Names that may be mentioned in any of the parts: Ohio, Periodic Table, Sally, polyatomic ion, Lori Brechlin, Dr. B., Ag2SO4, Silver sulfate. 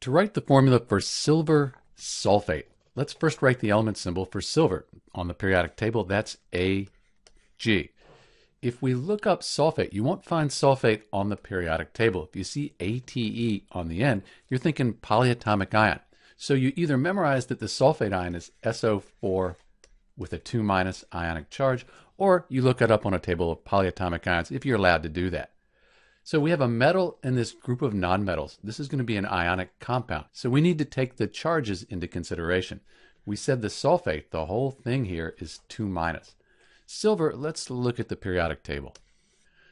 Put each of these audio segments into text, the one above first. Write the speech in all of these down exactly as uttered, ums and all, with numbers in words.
To write the formula for silver sulfate, let's first write the element symbol for silver. On the periodic table, that's A G. If we look up sulfate, you won't find sulfate on the periodic table. If you see A T E on the end, you're thinking polyatomic ion. So you either memorize that the sulfate ion is S O four with a two minus ionic charge, or you look it up on a table of polyatomic ions if you're allowed to do that. So we have a metal in this group of nonmetals. This is going to be an ionic compound. So we need to take the charges into consideration. We said the sulfate, the whole thing here is two minus. Silver, let's look at the periodic table.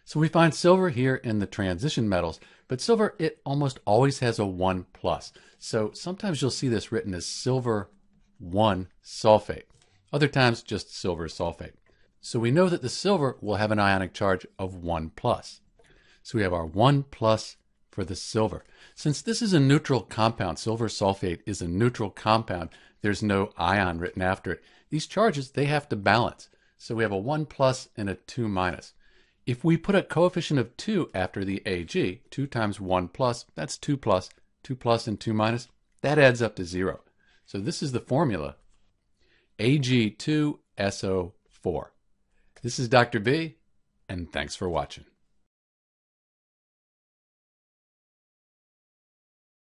So we find silver here in the transition metals, but silver, it almost always has a one plus. So sometimes you'll see this written as silver one sulfate. Other times just silver sulfate. So we know that the silver will have an ionic charge of one plus. So we have our one plus for the silver. Since this is a neutral compound, silver sulfate is a neutral compound, there's no ion written after it. These charges, they have to balance. So we have a one plus and a two minus. If we put a coefficient of two after the A G, two times one plus, that's two plus, two plus and two minus, that adds up to zero. So this is the formula, A G two S O four. This is Doctor B, and thanks for watching.